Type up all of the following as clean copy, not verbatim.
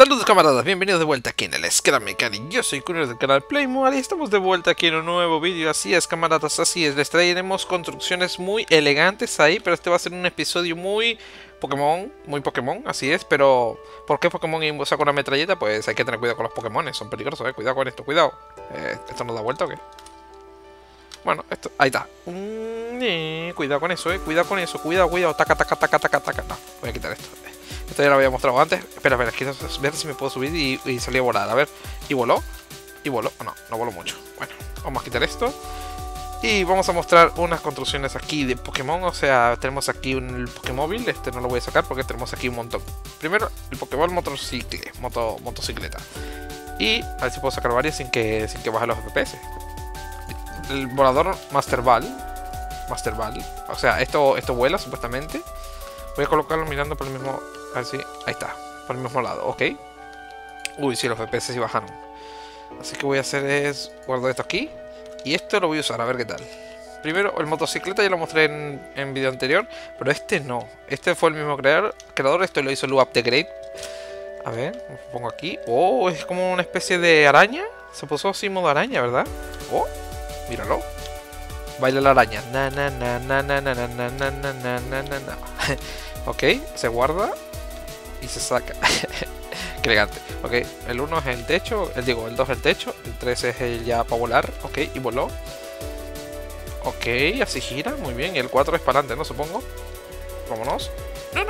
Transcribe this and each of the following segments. Saludos camaradas, bienvenidos de vuelta aquí en el Escramecari. Yo soy Cunero del canal Playmore y estamos de vuelta aquí en un nuevo vídeo. Así es camaradas, así es, les traeremos construcciones muy elegantes ahí, pero este va a ser un episodio muy Pokémon, así es. Pero ¿por qué Pokémon y saca una metralleta? Pues hay que tener cuidado con los Pokémon, son peligrosos, cuidado con esto, cuidado. ¿Esto nos da vuelta o qué? Bueno, esto, ahí está. Cuidado con eso, cuidado con eso, cuidado, taca. No, voy a quitar esto. Esto ya lo había mostrado antes. Espera, quiero ver si me puedo subir y salir a volar. A ver, y voló. Y voló. Oh, no voló mucho. Bueno, vamos a quitar esto. Y vamos a mostrar unas construcciones aquí de Pokémon. O sea, tenemos aquí un Pokémóvil. Este no lo voy a sacar porque tenemos aquí un montón. Primero, el Pokéball motocicleta. Y a ver si puedo sacar varios sin que baje los FPS. El volador Master Ball. O sea, esto vuela supuestamente. Voy a colocarlo mirando por el mismo... Así, ahí está, por el mismo lado, ok. Uy, sí, los FPS sí bajaron. Así que voy a hacer es... Guardo esto aquí. Y esto lo voy a usar, a ver qué tal. Primero, el motocicleta ya lo mostré en video anterior. Pero este no. Este fue el mismo creador. Esto lo hizo Luaq the Great. A ver, me pongo aquí. Oh, es como una especie de araña. Se puso así modo araña, ¿verdad? Oh, míralo. Baila la araña. Ok, se guarda. Y se saca. Qué elegante. Ok, el 1 es el techo. El 2 es el techo. El 3 es el ya para volar. Ok, y voló. Ok, así gira. Muy bien. Y el 4 es para adelante, ¿no? Supongo. Vámonos. No.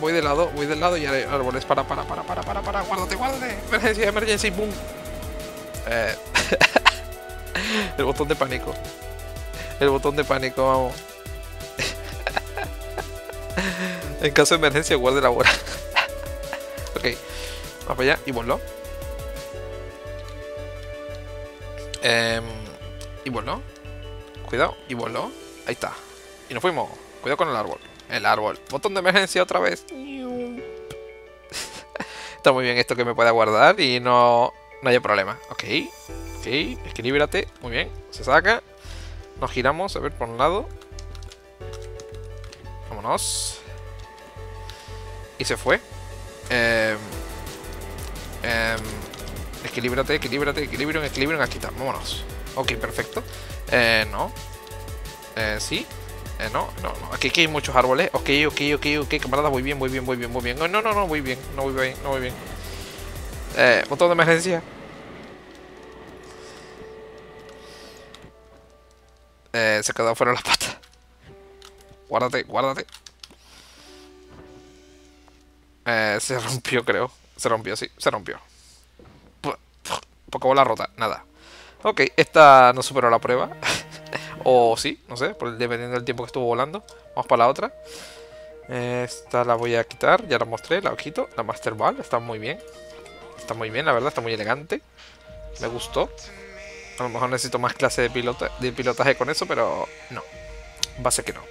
Voy de lado. Y árboles. Para. Guárdate. Emergencia. Boom. El botón de pánico. Vamos. En caso de emergencia, guarde la bola. Ok, vamos para allá y voló. Cuidado, y voló. Ahí está. Y nos fuimos. Cuidado con el árbol. Botón de emergencia otra vez. Está muy bien esto que me pueda guardar y no haya problema. Ok, equilíbrate. Muy bien, se saca. Nos giramos, a ver, por un lado. Vámonos. Y se fue. Equilíbrate, equilibrio. Aquí está, vámonos. Ok, perfecto. Sí. No. Aquí hay muchos árboles. Ok, camaradas, voy bien. No voy bien. Botón de emergencia. Se ha quedado fuera las patas. Guárdate. Se rompió, creo. Se rompió. Pokébola rota, nada. Ok, esta no superó la prueba. O sí, no sé, dependiendo del tiempo que estuvo volando. Vamos para la otra. Esta la voy a quitar, ya la mostré, la quito. La Master Ball, está muy bien. La verdad, está muy elegante. Me gustó. A lo mejor necesito más clase de pilotaje con eso, pero no. Va a ser que no.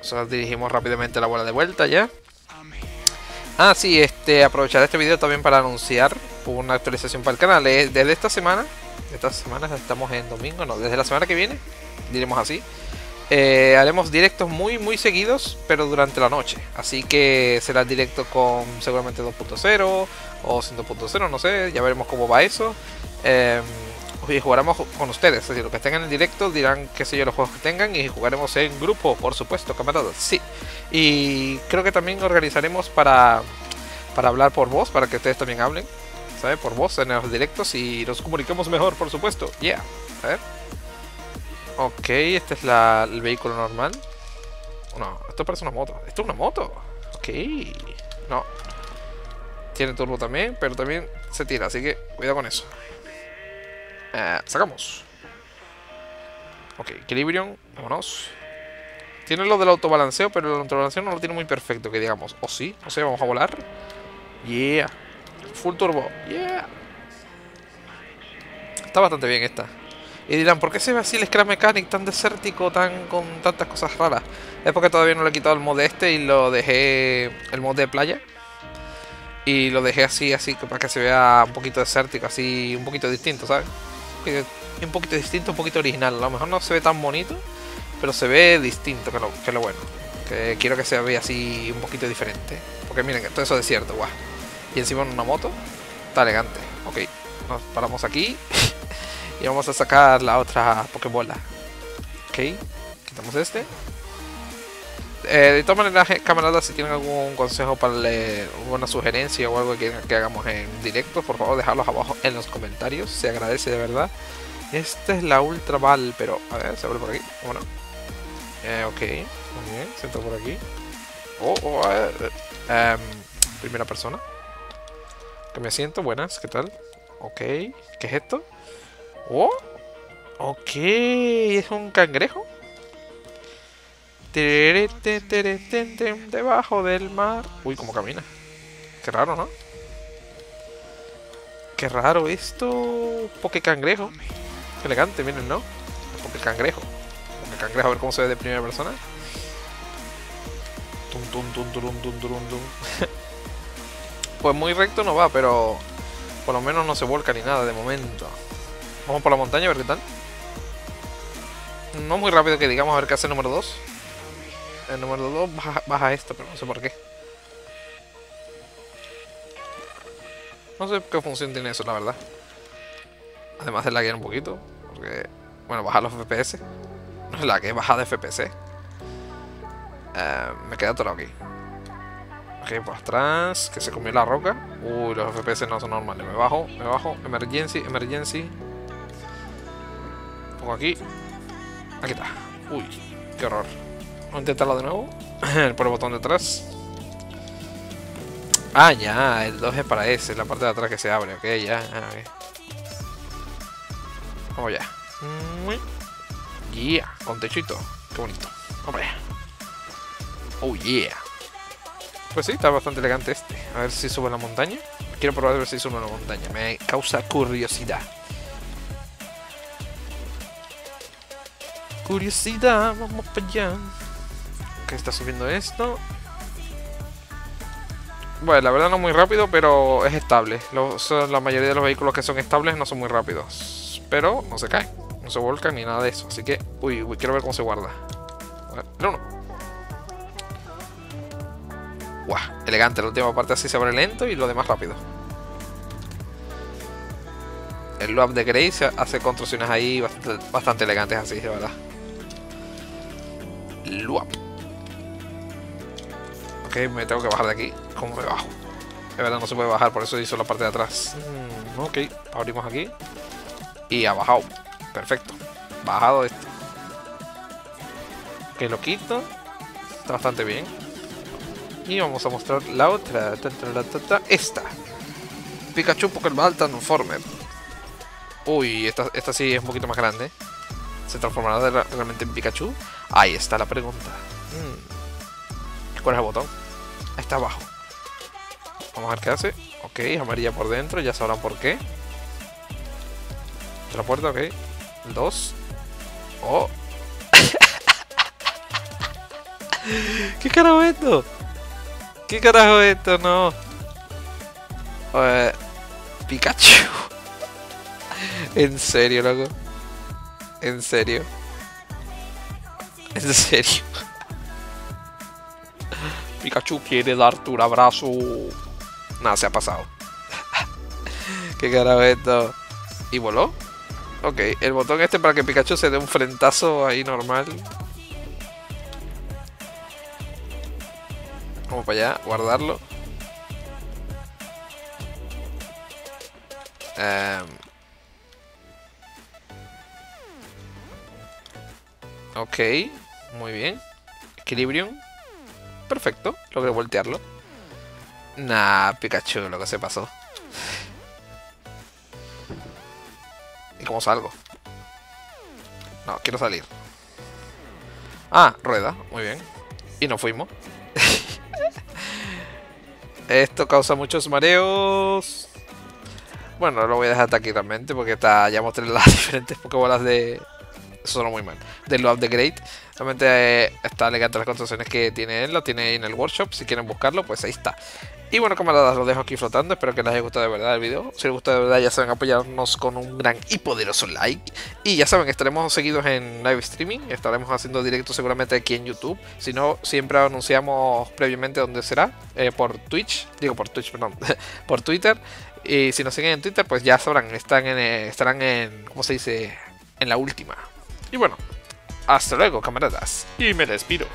O sea, dirigimos rápidamente la bola de vuelta ya. Ah, sí, aprovechar este video también para anunciar una actualización para el canal. Desde esta semana, estamos en domingo, no, desde la semana que viene, diremos así. Haremos directos muy seguidos, pero durante la noche. Así que será directo con seguramente 2.0 o 100.0, no sé, ya veremos cómo va eso. Y jugaremos con ustedes, es decir, los que estén en el directo dirán qué sé yo los juegos que tengan y jugaremos en grupo, por supuesto, camaradas, sí. Y creo que también organizaremos para hablar por voz, para que ustedes también hablen, ¿sabes? Por voz en los directos y nos comuniquemos mejor, por supuesto, yeah. A ver. Ok, este es el vehículo normal. No, esto parece una moto, ok. No. Tiene turbo también, pero también se tira, así que cuidado con eso. Sacamos. Ok, Equilibrium, vámonos. Tiene lo del autobalanceo, pero el autobalanceo no lo tiene muy perfecto, que digamos. O sí, o sea, vamos a volar. Yeah. Full turbo. Yeah. Está bastante bien esta. Y dirán, ¿por qué se ve así el Scrap Mechanic tan desértico, con tantas cosas raras? Es porque todavía no le he quitado el mod este y lo dejé. El mod de playa. Y lo dejé así, para que se vea un poquito desértico, así, un poquito distinto, ¿sabes? Un poquito distinto, un poquito original. A lo mejor no se ve tan bonito, pero se ve distinto, que lo bueno. Que quiero que se vea así un poquito diferente. Porque miren, todo eso es desierto, guau. Y encima una moto. Está elegante. Ok, nos paramos aquí. Y vamos a sacar la otra Pokébola. Ok, quitamos este. De todas maneras, camaradas, si tienen algún consejo, para alguna sugerencia o algo que quieran que hagamos en directo, por favor, dejadlos abajo en los comentarios. Se agradece de verdad. Esta es la Ultra Ball, pero... A ver, se abre por aquí. Bueno. Ok, muy bien, se entra por aquí. Primera persona. Que me siento, buenas, ¿qué tal? Ok, ¿qué es esto? Oh, ok, es un cangrejo. Debajo del mar. Uy, cómo camina. Qué raro, ¿no? Qué raro esto. Poké cangrejo. Qué elegante, miren, ¿no? Poké cangrejo. Poké cangrejo, a ver cómo se ve de primera persona. Pues muy recto no va, pero por lo menos no se vuelca ni nada de momento. Vamos por la montaña a ver qué tal. No muy rápido que digamos, a ver qué hace el número 2. El número 2 baja esto, pero no sé por qué. No sé qué función tiene eso, la verdad. Además de laguear un poquito. Porque, bueno, baja los FPS. No es la que baja de FPS. Me queda atorado aquí. Ok, por atrás. Que se comió la roca. Uy, los FPS no son normales. Me bajo. Emergency. Pongo aquí. Aquí está. Uy, qué horror. Voy a intentarlo de nuevo. Por el botón de atrás. Ah, ya. El 2 es para ese. La parte de atrás que se abre. Ok, ya. Okay. Vamos ya. Yeah. Con techito. Qué bonito. Vamos allá. Oh, yeah. Pues sí, está bastante elegante este. A ver si sube la montaña. Quiero probar a ver si sube la montaña. Me causa curiosidad. Vamos para allá. Que está subiendo esto. Bueno, la verdad no muy rápido, pero es estable. La mayoría de los vehículos que son estables no son muy rápidos. Pero no se cae, no se volcan ni nada de eso. Así que, uy, quiero ver cómo se guarda. A ver, no. Guau, elegante. La última parte así se abre lento y lo demás rápido. El Luaq the Great hace construcciones ahí bastante elegantes así, de verdad. Luaq. Ok, me tengo que bajar de aquí. ¿Cómo me bajo? De verdad no se puede bajar, por eso hizo la parte de atrás. Ok, abrimos aquí. Y ha bajado. Perfecto. Bajado esto. Ok, lo quito. Está bastante bien. Y vamos a mostrar la otra. Esta. Pikachu Pokémon Transformer. Uy, esta sí es un poquito más grande. ¿Se transformará realmente en Pikachu? Ahí está la pregunta. ¿Cuál es el botón? Ahí está abajo. Vamos a ver qué hace. Ok, amarilla por dentro, ya sabrán por qué. Otra puerta, ok. El 2. Oh. ¿Qué carajo es esto? ¿Qué carajo es esto? No. Pikachu. En serio, loco. En serio. Pikachu quiere darte un abrazo. Nada, se ha pasado. Qué carajo es esto. ¿Y voló? Ok, el botón este para que Pikachu se dé un frentazo ahí normal. Vamos para allá, guardarlo. Ok, muy bien. Equilibrium. Perfecto, logré voltearlo. Nah, Pikachu, lo que se pasó. ¿Y cómo salgo? No, quiero salir. Ah, rueda, muy bien. Y nos fuimos. Esto causa muchos mareos. Bueno, lo voy a dejar hasta aquí realmente, porque ya mostré las diferentes Pokébolas de... Eso sonó muy mal. De Luaq the Great. Realmente está elegante las construcciones que tiene él. Lo tiene ahí en el workshop. Si quieren buscarlo, pues ahí está. Y bueno, camaradas, lo dejo aquí flotando. Espero que les haya gustado de verdad el video. Si les gustó de verdad, ya saben, apoyarnos con un gran y poderoso like. Y ya saben, estaremos seguidos en live streaming. Estaremos haciendo directo seguramente aquí en YouTube. Si no, siempre anunciamos previamente dónde será. Por Twitch. Digo, por Twitch, perdón. Por Twitter. Y si nos siguen en Twitter, pues ya sabrán. Estarán en, ¿cómo se dice? En la última. Y bueno, hasta luego, camaradas. Y me despido.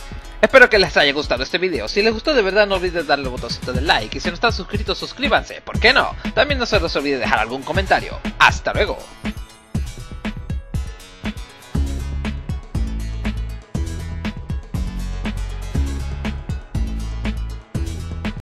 Espero que les haya gustado este video. Si les gustó de verdad, no olvides darle el botoncito de like. Y si no están suscritos, suscríbanse. ¿Por qué no? También no se les olvide dejar algún comentario. ¡Hasta luego!